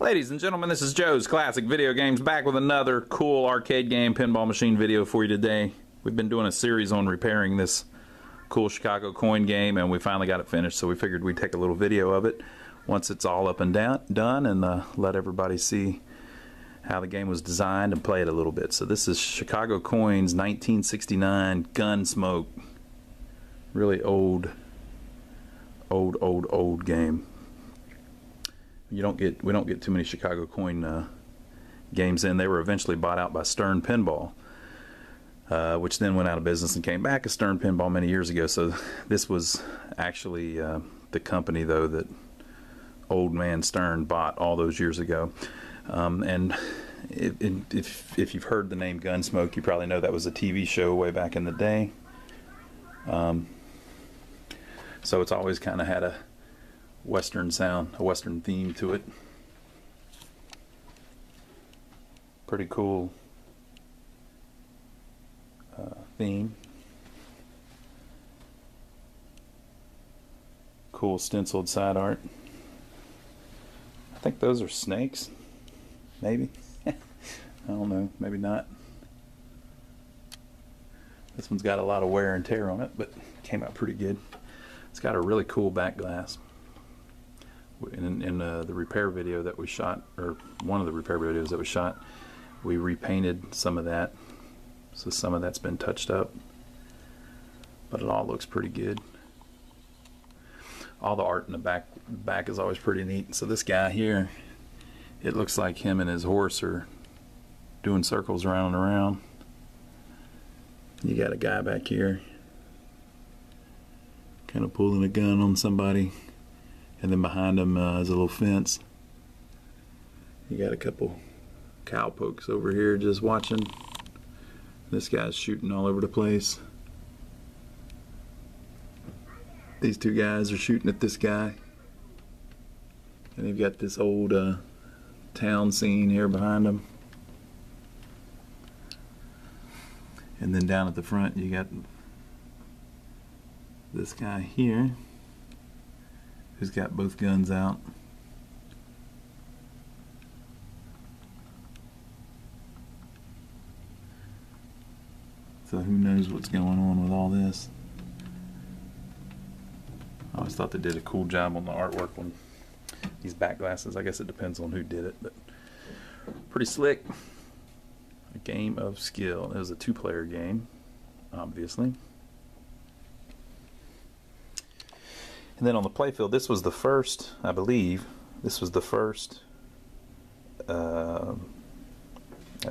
Ladies and gentlemen, this is Joe's Classic Video Games, back with another cool arcade game pinball machine video for you today. We've been doing a series on repairing this cool Chicago Coin game, and we finally got it finished, so we figured we'd take a little video of it once it's all up and done, and let everybody see how the game was designed and play it a little bit. So this is Chicago Coin's 1969 Gun Smoke. Really old game. We don't get too many Chicago Coin games in. They were eventually bought out by Stern Pinball, which then went out of business and came back as Stern Pinball many years ago. So this was actually the company, though, that old man Stern bought all those years ago. And if you've heard the name Gunsmoke, you probably know that was a TV show way back in the day. So it's always kind of had a Western sound, a Western theme to it. Pretty cool theme. Cool stenciled side art. I think those are snakes. Maybe. I don't know. Maybe not. This one's got a lot of wear and tear on it, but came out pretty good. It's got a really cool back glass. In the repair video that we shot, or one of the repair videos that we shot, we repainted some of that, so some of that's been touched up, but it all looks pretty good. All the art in the back is always pretty neat. So this guy here, it looks like him and his horse are doing circles around and around. You got a guy back here kind of pulling a gun on somebody. And then behind them is a little fence. You got a couple cowpokes over here just watching. This guy's shooting all over the place. These two guys are shooting at this guy. And they've got this old town scene here behind them. And then down at the front you got this guy here, who's got both guns out. So who knows what's going on with all this. I always thought they did a cool job on the artwork on these back glasses. I guess it depends on who did it, but pretty slick. A game of skill. It was a two-player game, obviously. And then on the playfield, this was the first, I believe, this was the first, at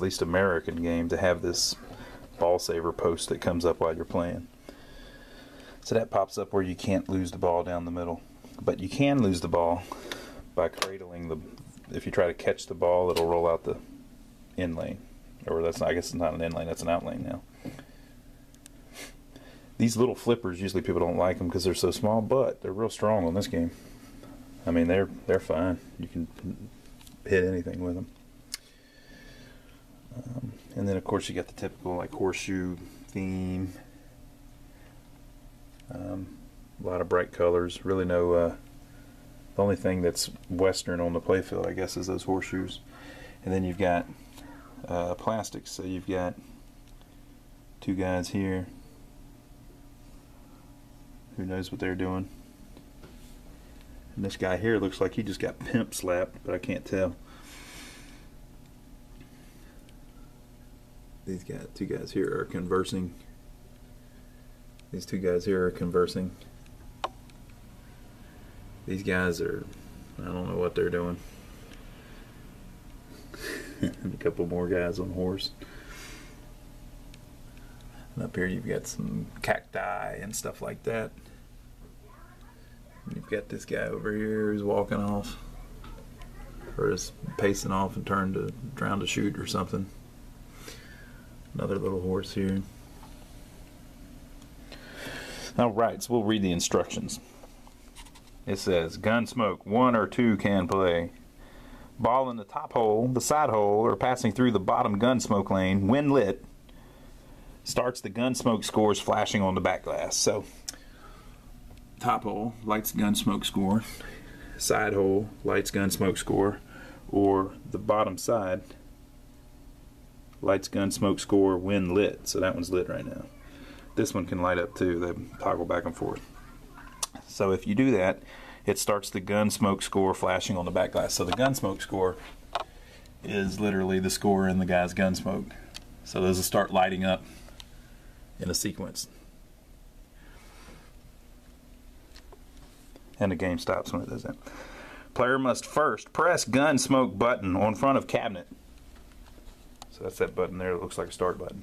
least American game, to have this ball saver post that comes up while you're playing. So that pops up where you can't lose the ball down the middle. But you can lose the ball by cradling the, if you try to catch the ball, it'll roll out the in lane. Or that's not, I guess it's not an in lane, that's an out lane now. These little flippers, usually people don't like them because they're so small, but they're real strong on this game. I mean, they're fine. You can hit anything with them. And then, of course, you got the typical like horseshoe theme. A lot of bright colors. Really no. The only thing that's Western on the playfield, I guess, is those horseshoes. And then you've got plastics. So you've got two guys here. Who knows what they're doing. And this guy here looks like he just got pimp slapped, but I can't tell. These guys, two guys here are conversing. These two guys here are conversing. These guys are, I don't know what they're doing. And a couple more guys on a horse. And up here you've got some cacti and stuff like that. And you've got this guy over here who's walking off, or just pacing off and turned to drown to shoot or something. Another little horse here. Alright, so we'll read the instructions. It says, Gunsmoke, one or two can play. Ball in the top hole, the side hole, or passing through the bottom Gunsmoke lane, when lit, starts the gun smoke scores flashing on the back glass. So, top hole lights gun smoke score, side hole lights gun smoke score, or the bottom side, lights, gun, smoke, score, when lit. So that one's lit right now. This one can light up too. They toggle back and forth. So if you do that, it starts the gun, smoke, score flashing on the back glass. So the gun, smoke, score is literally the score in the guy's gun smoke. So those will start lighting up in a sequence. And the game stops when it does that. Player must first press gun smoke button on front of cabinet. So that's that button there that looks like a start button.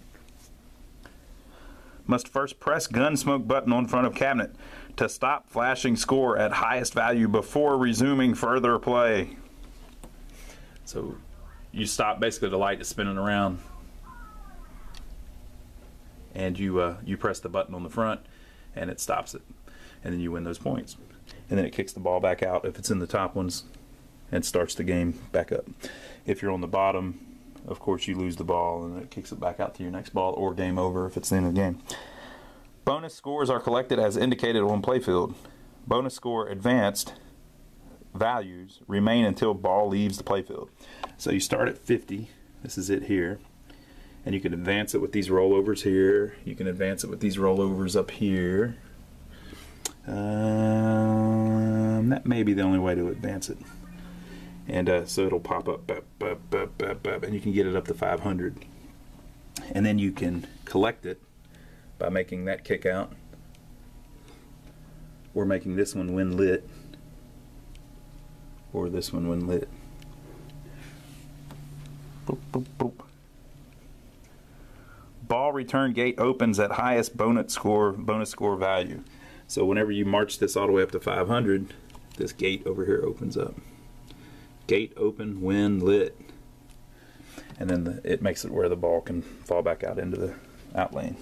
Must first press gun smoke button on front of cabinet to stop flashing score at highest value before resuming further play. So you stop, basically the light is spinning around, and you press the button on the front and it stops it, and then you win those points. And then it kicks the ball back out if it's in the top ones and starts the game back up. If you're on the bottom, of course, you lose the ball, and it kicks it back out to your next ball, or game over if it's the end of the game. Bonus scores are collected as indicated on playfield. Bonus score advanced values remain until ball leaves the playfield. So you start at 50. This is it here. And you can advance it with these rollovers here. You can advance it with these rollovers up here. That may be the only way to advance it. And so it'll pop up, and you can get it up to 500. And then you can collect it by making that kick out, or making this one when lit, or this one when lit. Boop, boop, boop. Ball return gate opens at highest bonus score value. So whenever you march this all the way up to 500, this gate over here opens up. Gate open when lit. And then it makes it where the ball can fall back out into the out lane.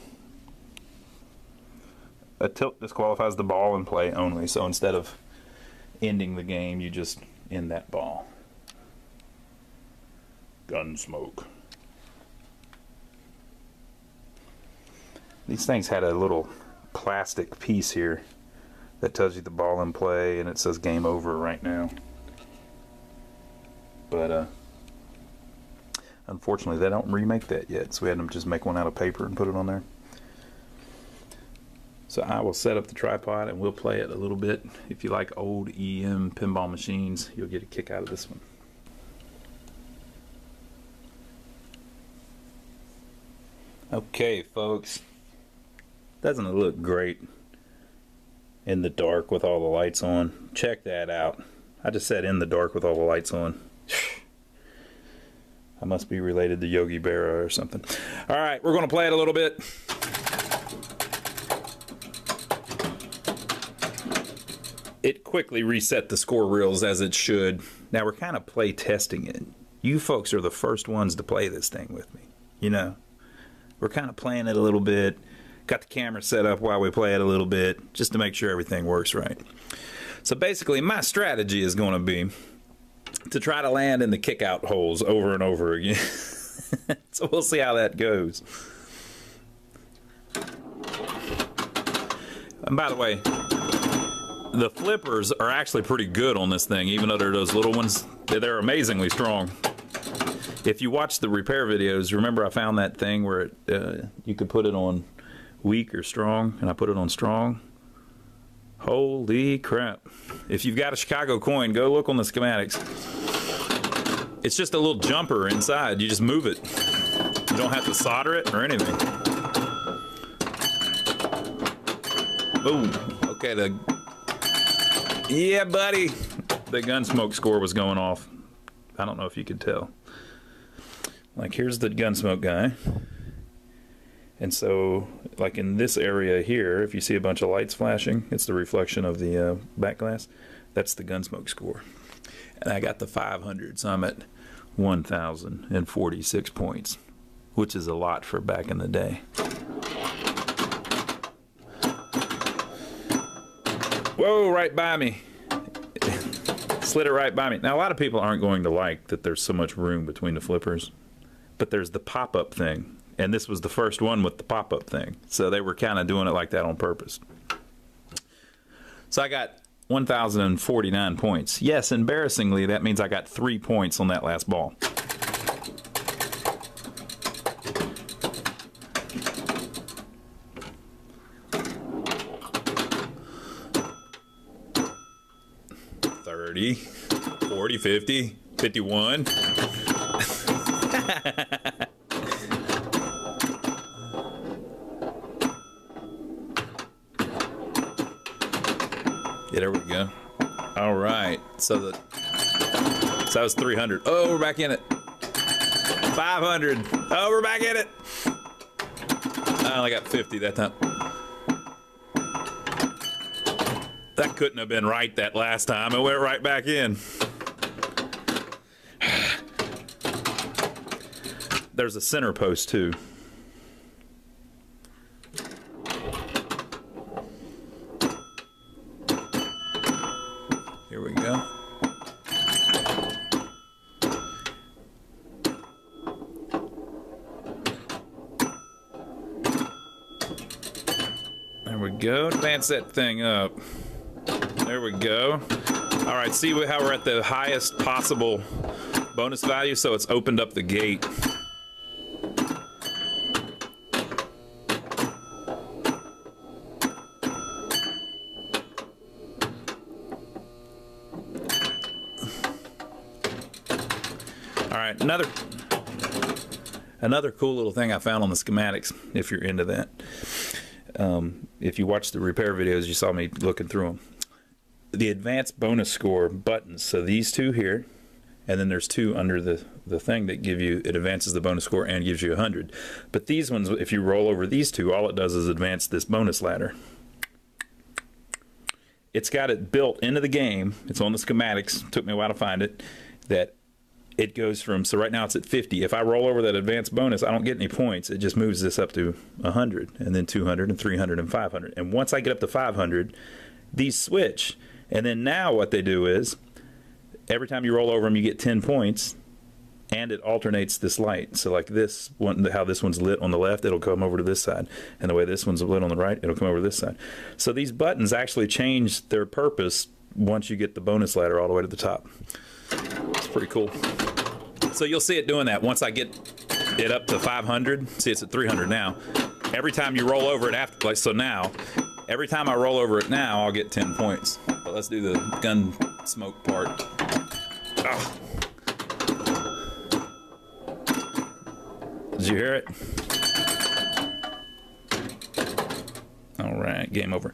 A tilt disqualifies the ball in play only. So instead of ending the game, you just end that ball. Gun smoke. These things had a little plastic piece here that tells you the ball in play, and it says game over right now, but unfortunately they don't remake that yet, so we had them just make one out of paper and put it on there. So I will set up the tripod and we'll play it a little bit. If you like old EM pinball machines, you'll get a kick out of this one. Okay folks, doesn't it look great in the dark with all the lights on? Check that out. I just said in the dark with all the lights on. I must be related to Yogi Berra or something. All right, we're going to play it a little bit. It quickly reset the score reels as it should. Now we're kind of play testing it. You folks are the first ones to play this thing with me. You know, we're kind of playing it a little bit. Got the camera set up while we play it a little bit, just to make sure everything works right. So basically my strategy is going to be to try to land in the kick out holes over and over again. So we'll see how that goes. And by the way, the flippers are actually pretty good on this thing, even though they're those little ones. They're amazingly strong. If you watch the repair videos, remember I found that thing where it, you could put it on weak or strong, and I put it on strong. Holy crap. If you've got a Chicago coin, go look on the schematics. It's just a little jumper inside. You just move it. You don't have to solder it or anything. Boom. Okay, yeah, buddy. The gun smoke score was going off. I don't know if you could tell. Like, here's the gun smoke guy. And so, like in this area here, if you see a bunch of lights flashing, it's the reflection of the back glass. That's the gun smoke score. And I got the 500, so I'm at 1,046 points, which is a lot for back in the day. Whoa, right by me. Slid it right by me. Now, a lot of people aren't going to like that there's so much room between the flippers, but there's the pop-up thing. And this was the first one with the pop-up thing. So they were kind of doing it like that on purpose. So I got 1,049 points. Yes, embarrassingly, that means I got 3 points on that last ball. $50, $51. Yeah, there we go. All right, so that was 300. Oh, we're back in it. 500. Oh, we're back in it. I only got 50 that time. That couldn't have been right that last time. It went right back in. There's a center post too. Here we go. There we go. Advance that thing up. There we go. All right, see how we're at the highest possible bonus value, so it's opened up the gate. Another cool little thing I found on the schematics, if you're into that. If you watch the repair videos, you saw me looking through them. The advanced bonus score buttons. So these two here, and then there's two under the thing that give you, it advances the bonus score and gives you 100. But these ones, if you roll over these two, all it does is advance this bonus ladder. It's got it built into the game. It's on the schematics. Took me a while to find it. That it goes from, so right now it's at 50. If I roll over that advanced bonus, I don't get any points. It just moves this up to 100, and then 200, and 300, and 500. And once I get up to 500, these switch. And then now what they do is, every time you roll over them, you get 10 points, and it alternates this light. So like this one, how this one's lit on the left, it'll come over to this side. And the way this one's lit on the right, it'll come over to this side. So these buttons actually change their purpose once you get the bonus ladder all the way to the top. It's pretty cool. So you'll see it doing that. Once I get it up to 500, see it's at 300 now. Every time you roll over it after, like so now, every time I roll over it now, I'll get 10 points. But let's do the gun smoke part. Oh. Did you hear it? All right, game over.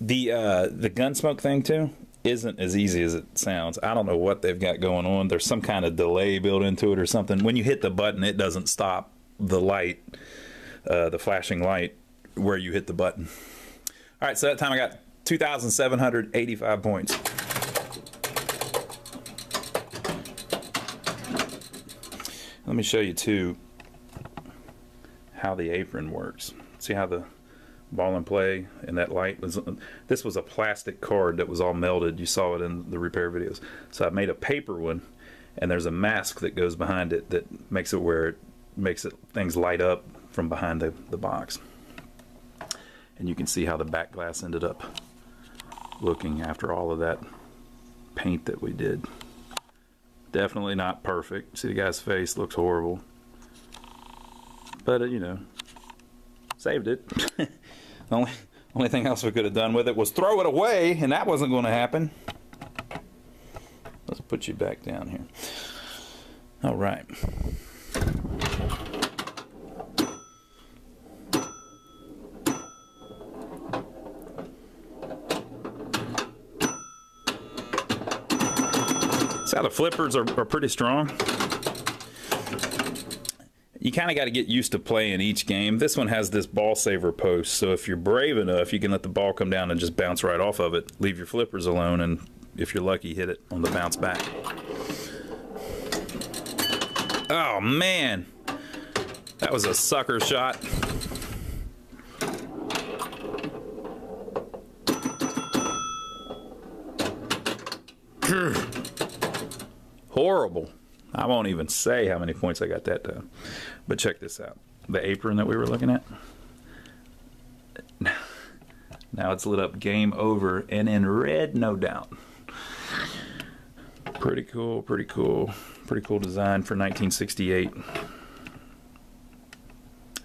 The gun smoke thing too isn't as easy as it sounds. I don't know what they've got going on. There's some kind of delay built into it or something. When you hit the button, it doesn't stop the light, the flashing light where you hit the button. All right, so that time I got 2,785 points. Let me show you too how the apron works. See how the ball and play and that light was, this was a plastic card that was all melted. You saw it in the repair videos. So I made a paper one, and there's a mask that goes behind it that makes it where it makes it things light up from behind the box. And you can see how the back glass ended up looking after all of that paint that we did. Definitely not perfect. See the guy's face looks horrible, but you know, saved it. Only thing else we could have done with it was throw it away, and that wasn't going to happen. Let's put you back down here. All right. See how the flippers are pretty strong. You kind of got to get used to playing each game. This one has this ball saver post, so if you're brave enough, you can let the ball come down and just bounce right off of it. Leave your flippers alone, and if you're lucky, hit it on the bounce back. Oh, man. That was a sucker shot. Horrible. I won't even say how many points I got that done. But check this out. The apron that we were looking at. Now it's lit up game over and in red, no doubt. Pretty cool, pretty cool. Pretty cool design for 1968.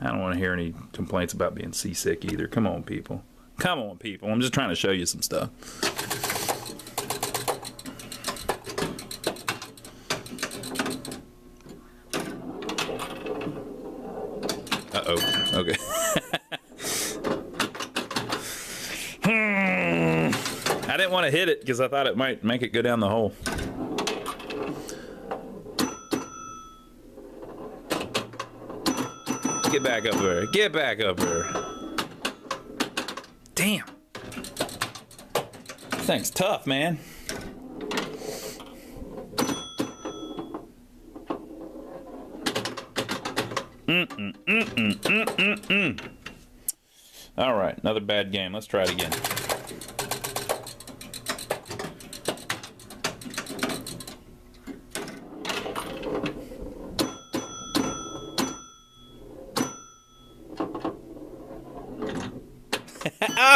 I don't want to hear any complaints about being seasick either. Come on, people. Come on, people. I'm just trying to show you some stuff. Uh-oh. Okay. I didn't want to hit it because I thought it might make it go down the hole. Get back up there. Get back up there. Damn. This thing's tough, man. All right, another bad game. Let's try it again.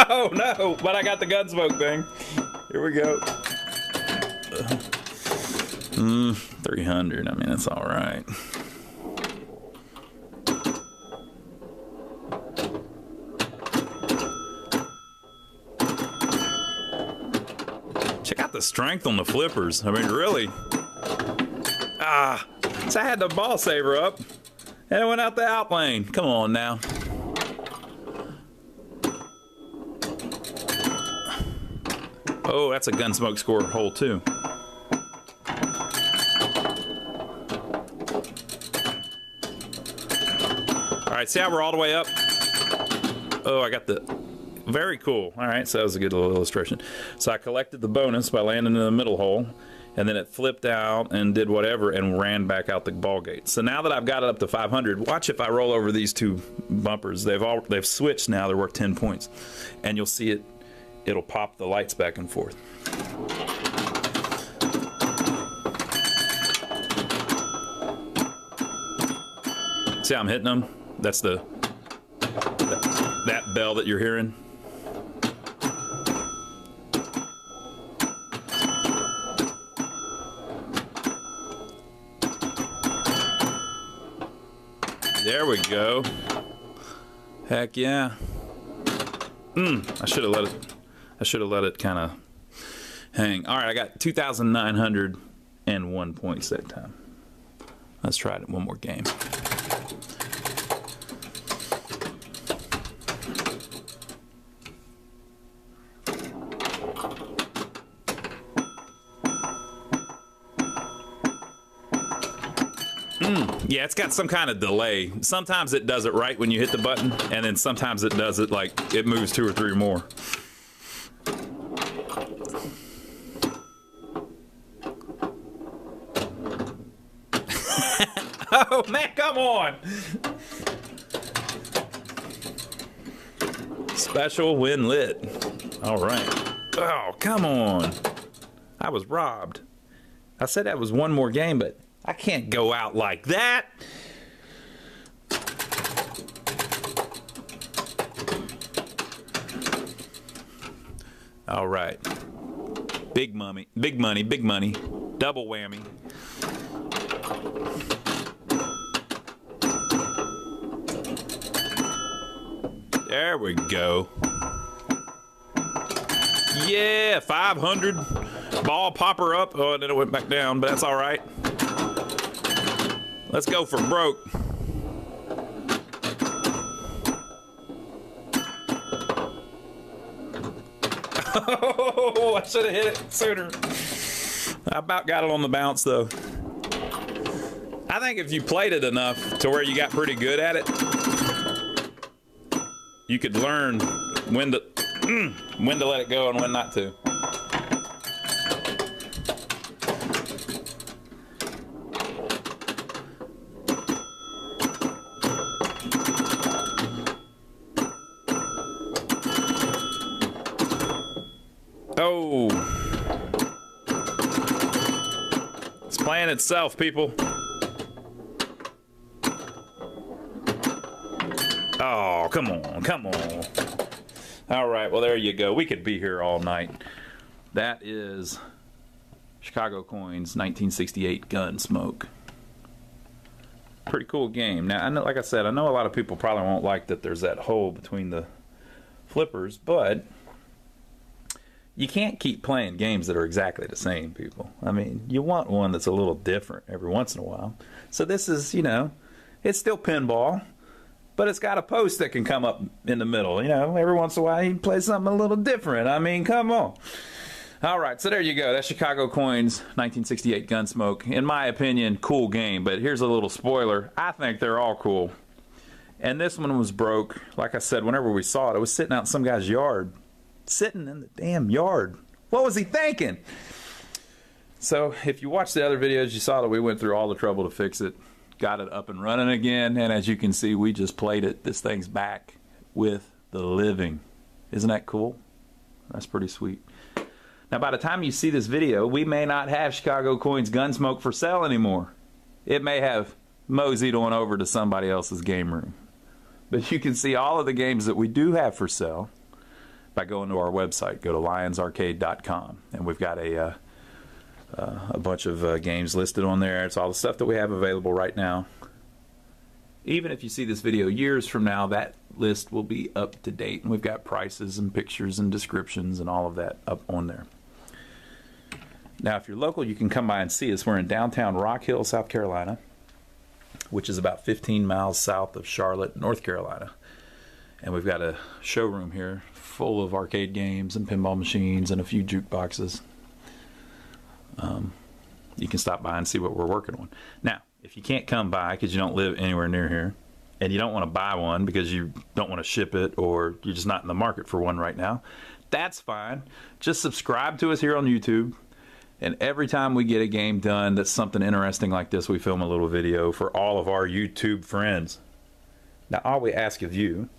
Oh no, but I got the gun smoke thing. Here we go. 300, I mean, that's all right. Check out the strength on the flippers. I mean, really. Ah, so I had the ball saver up and it went out the out lane. Come on now. Oh, that's a gun smoke score hole too. All right, see how we're all the way up? Oh, I got the, very cool. All right, so that was a good little illustration. So I collected the bonus by landing in the middle hole, and then it flipped out and did whatever and ran back out the ball gate. So now that I've got it up to 500, watch if I roll over these two bumpers. They've switched now, they're worth 10 points. And you'll see it, it'll pop the lights back and forth. See how I'm hitting them? That's the that bell that you're hearing. There we go. Heck yeah. I should have let it. I should have let it kind of hang. All right, I got 2,901 points that time. Let's try it one more game. Yeah, it's got some kind of delay. Sometimes it does it right when you hit the button, and then sometimes it does it like it moves two or three more. Oh man, come on! Special when lit. All right. Oh, come on. I was robbed. I said that was one more game, but I can't go out like that. All right. Big money, big money, big money. Double whammy. There we go. Yeah, 500. Ball popper up. Oh, and then it went back down, but that's all right. Let's go for broke. Oh, I should have hit it sooner. I about got it on the bounce, though. I think if you played it enough to where you got pretty good at it, you could learn when to let it go and when not to. Oh. It's playing itself, people. Oh, come on, come on. All right, well, there you go. We could be here all night. That is Chicago Coin's 1968 Gun Smoke. Pretty cool game. Now, I know, like I said, I know a lot of people probably won't like that there's that hole between the flippers, but you can't keep playing games that are exactly the same, people. I mean, you want one that's a little different every once in a while. So this is, you know, it's still pinball, but it's got a post that can come up in the middle. You know, every once in a while you play something a little different. I mean, come on. All right, so there you go. That's Chicago Coin's 1968 Gunsmoke. In my opinion, cool game, but here's a little spoiler. I think they're all cool. And this one was broke. Like I said, whenever we saw it, it was sitting out in some guy's yard. Sitting in the damn yard. What was he thinking? So if you watched the other videos, you saw that we went through all the trouble to fix it. Got it up and running again, and as you can see, we just played it. This thing's back with the living. Isn't that cool? That's pretty sweet. Now, by the time you see this video, we may not have Chicago Coin's Gunsmoke for sale anymore. It may have moseyed on over to somebody else's game room. But you can see all of the games that we do have for sale by going to our website. Go to LyonsArcade.com, and we've got a bunch of games listed on there. It's all the stuff that we have available right now. Even if you see this video years from now, that list will be up to date, and we've got prices and pictures and descriptions and all of that up on there. Now, if you're local, you can come by and see us. We're in downtown Rock Hill, South Carolina, which is about 15 miles south of Charlotte, North Carolina. And we've got a showroom here full of arcade games and pinball machines and a few jukeboxes. You can stop by and see what we're working on. Now, if you can't come by because you don't live anywhere near here, and you don't want to buy one because you don't want to ship it, or you're just not in the market for one right now, that's fine. Just subscribe to us here on YouTube, and every time we get a game done that's something interesting like this, we film a little video for all of our YouTube friends. Now, all we ask of you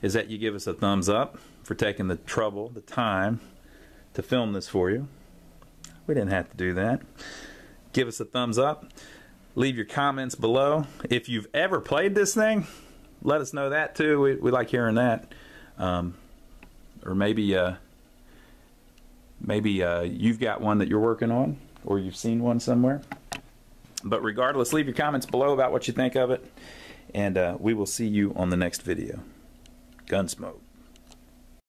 is that you give us a thumbs up for taking the trouble, the time, to film this for you. We didn't have to do that. Give us a thumbs up. Leave your comments below. If you've ever played this thing, let us know that too. We like hearing that. Or maybe you've got one that you're working on, or you've seen one somewhere. But regardless, leave your comments below about what you think of it, and we will see you on the next video. Gunsmoke.